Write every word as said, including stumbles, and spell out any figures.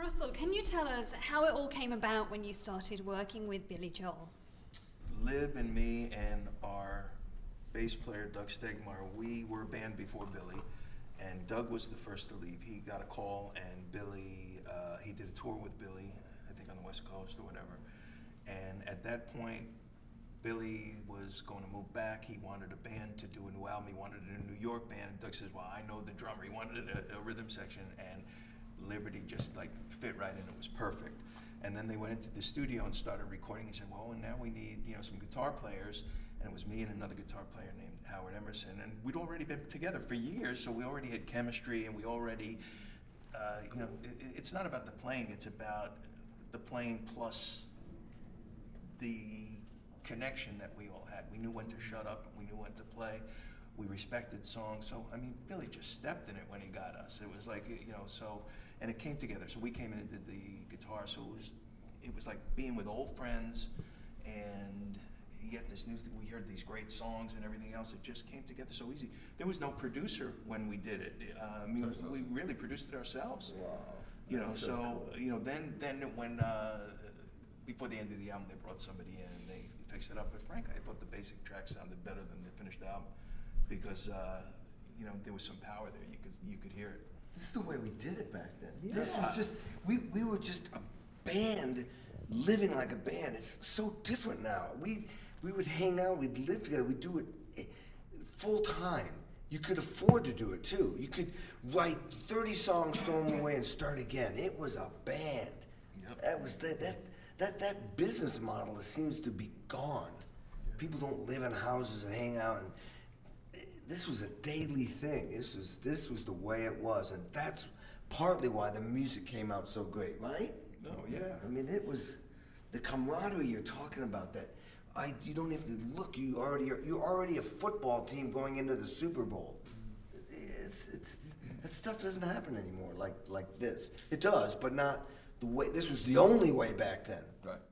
Russell, can you tell us how it all came about when you started working with Billy Joel? Lib and me and our bass player, Doug Stegmar, we were a band before Billy, and Doug was the first to leave. He got a call, and Billy, uh, he did a tour with Billy, I think on the West Coast or whatever. And at that point, Billy was going to move back. He wanted a band to do a new album. He wanted a New York band. And Doug says, well, I know the drummer. He wanted a, a rhythm section, and Liberty just like fit right in. It was perfect. And then they went into the studio and started recording. He said, well, and now we need, you know, some guitar players. And it was me and another guitar player named Howard Emerson. And we'd already been together for years, so we already had chemistry, and we already, uh, you know, it, it's not about the playing. It's about the playing plus the connection that we all had. We knew when to shut up, and we knew when to play. We respected songs. So, I mean, Billy just stepped in it when he got us. It was like, you know, so, and it came together. So we came in and did the guitar. So it was, it was like being with old friends, and yet this new thing, we heard these great songs and everything else. It just came together so easy. There was no producer when we did it. Uh, I mean, we really produced it ourselves. Wow. You know, That's so, so cool. you know, then, then when, uh, before the end of the album, they brought somebody in and they fixed it up. But frankly, I thought the basic track sounded better than the finished album, because uh, you know, there was some power there. You could you could hear it. This is the way we did it back then. Yeah. This was just we we were just a band living like a band. It's so different now. We we would hang out. We'd live together. We'd do it full time. You could afford to do it too. You could write thirty songs, throw them away, and start again. It was a band. Yep. That was the, that. That, that business model that seems to be gone. Yeah. People don't live in houses and hang out. And it, this was a daily thing. This was, this was the way it was. And that's partly why the music came out so great, right? No, yeah. I mean, it was the camaraderie you're talking about that I, you don't have to look, you already are, you're already a football team going into the Super Bowl. It's, it's, that stuff doesn't happen anymore like, like this. It does, but not the way. This was the only way back then. Right.